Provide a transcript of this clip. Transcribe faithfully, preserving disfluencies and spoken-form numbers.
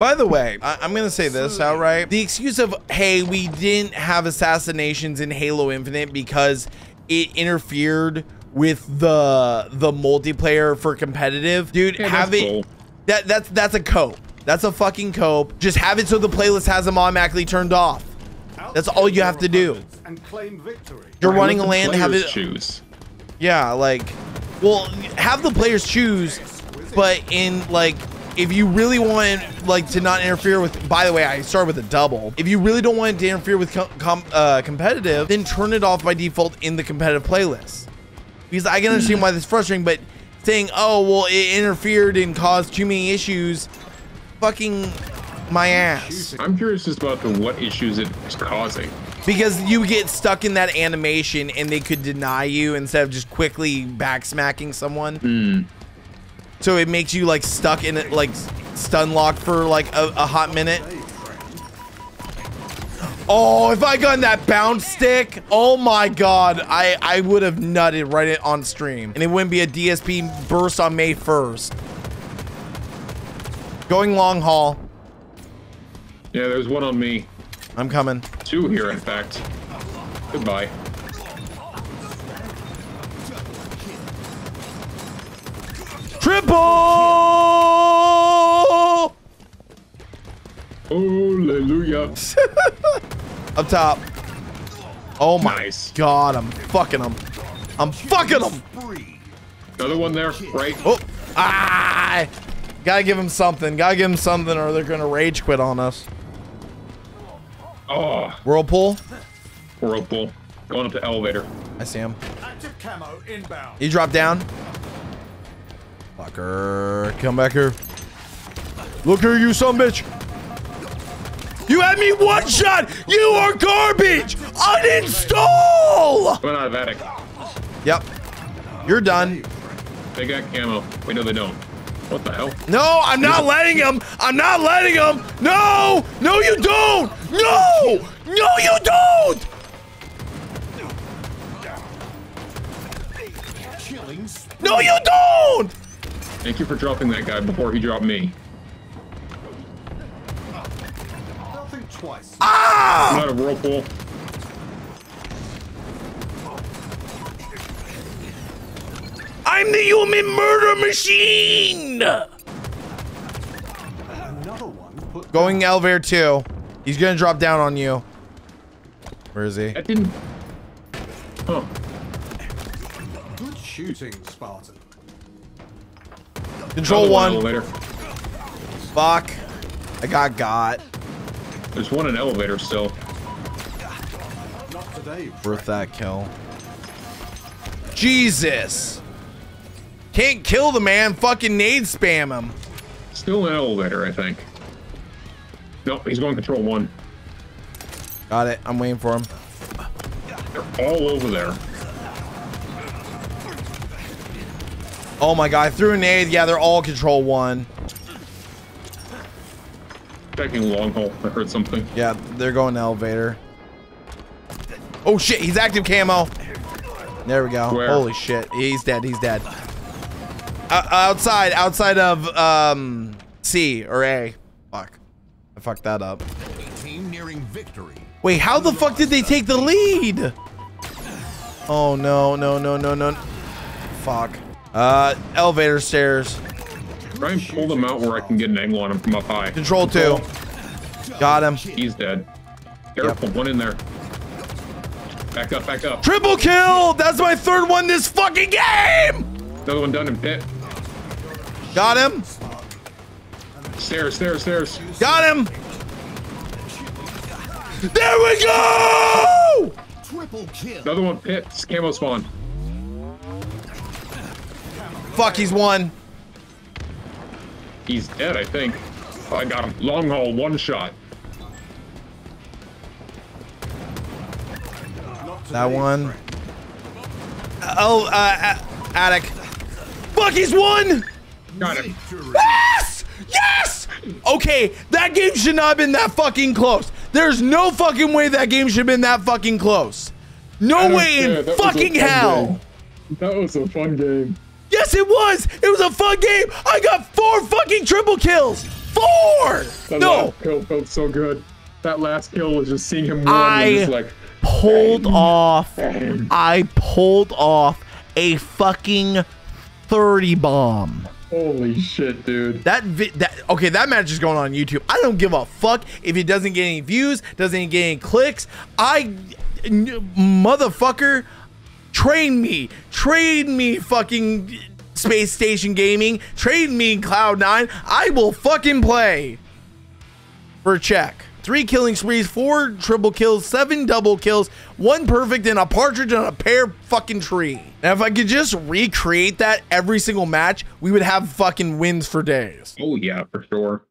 By the way, I I'm going to say this outright. The excuse of, hey, we didn't have assassinations in Halo Infinite because it interfered with the the multiplayer for competitive. Dude, yeah, have it. Cool. That, that's, that's a cope. That's a fucking cope. Just have it so the playlist has them automatically turned off. That's all you have to do. And claim victory. You're Why running a land, have it. Choose. Yeah, like, well, have the players choose, but in like, if you really want like to not interfere with, by the way, I started with a double. If you really don't want it to interfere with com com uh, competitive, then turn it off by default in the competitive playlist. Because I can understand why this is frustrating, but saying, oh, well, it interfered and caused too many issues, fucking my ass. I'm curious just about the, what issues it's causing. Because you get stuck in that animation and they could deny you instead of just quickly backsmacking someone. Mm. So it makes you like stuck in it, like stun locked for like a, a hot minute. Oh, if I got that bounce stick, oh my God, I, I would have nutted right on stream and it wouldn't be a D S P burst on May first. Going long haul. Yeah, there's one on me. I'm coming. Two here, in fact. Goodbye. Triple! Hallelujah. Up top. Oh my nice. God, I'm fucking him. I'm fucking him. Another one there, right? Oh, ah! Gotta give him something. Gotta give him something or they're gonna rage quit on us. Oh. Whirlpool. Whirlpool. Going up the elevator. I see him. Active camo inbound. He dropped down. Fucker. Come back here. Look here, you sumbitch. You had me one shot. You are garbage. Uninstall. Going out of attic. Yep. You're done. They got camo. Wait, no, they don't. What the hell? No, I'm not letting him. I'm not letting him. No, no, you don't. No, no, you don't. No, you don't. Thank you for dropping that guy before he dropped me. Twice. Ah! I'm out of whirlpool. I'm the human murder machine! One going elevator two. He's gonna drop down on you. Where is he? I didn't. Huh. Good shooting, Spartan. Control one. Elevator. Fuck. I got got. There's one in elevator still. Not today. Worth that kill. Jesus. Can't kill the man, fucking nade spam him. Still an elevator, I think. Nope, he's going control one. Got it, I'm waiting for him. They're all over there. Oh my God, I threw a nade. Yeah, they're all control one. Checking long haul, I heard something. Yeah, they're going to elevator. Oh shit, he's active camo. There we go. Where? Holy shit, he's dead, he's dead. Uh, outside, outside of um, C or A. Fuck, I fucked that up. Team nearing victory. Wait, how the fuck did they take the lead? Oh no, no, no, no, no. Fuck. Uh, elevator stairs. Try and pull them out where I can get an angle on him from up high. Control two. Got him. He's dead. Careful, yep. One in there. Back up, back up. Triple kill. That's my third one this fucking game. Another one done in pit. Got him. Stairs, stairs, stairs. Got him. There we go. Triple kill. Another one pit. Camo spawn. Fuck, he's one. He's dead, I think. Oh, I got him. Long haul, one shot. That one. Oh, uh, attic. Fuck, he's one. Got him. Yes! Yes! Okay, that game should not have been that fucking close. There's no fucking way that game should have been that fucking close. No way in fucking hell. That was a fun game. Yes, it was. It was a fun game. I got four fucking triple kills. four! That no! Last kill felt so good. That last kill was just seeing him win. I just like, pulled bang, off. Bang. I pulled off a fucking thirty bomb. Holy shit, dude. That, vi that okay, that match is going on YouTube. I don't give a fuck if it doesn't get any views, doesn't get any clicks. I, motherfucker, train me. Train me, fucking Space Station Gaming. Train me, Cloud nine. I will fucking play for a check. Three killing sprees, four triple kills, seven double kills, one perfect, and a partridge on a pear fucking tree. Now, if I could just recreate that every single match, we would have fucking wins for days. Oh, yeah, for sure.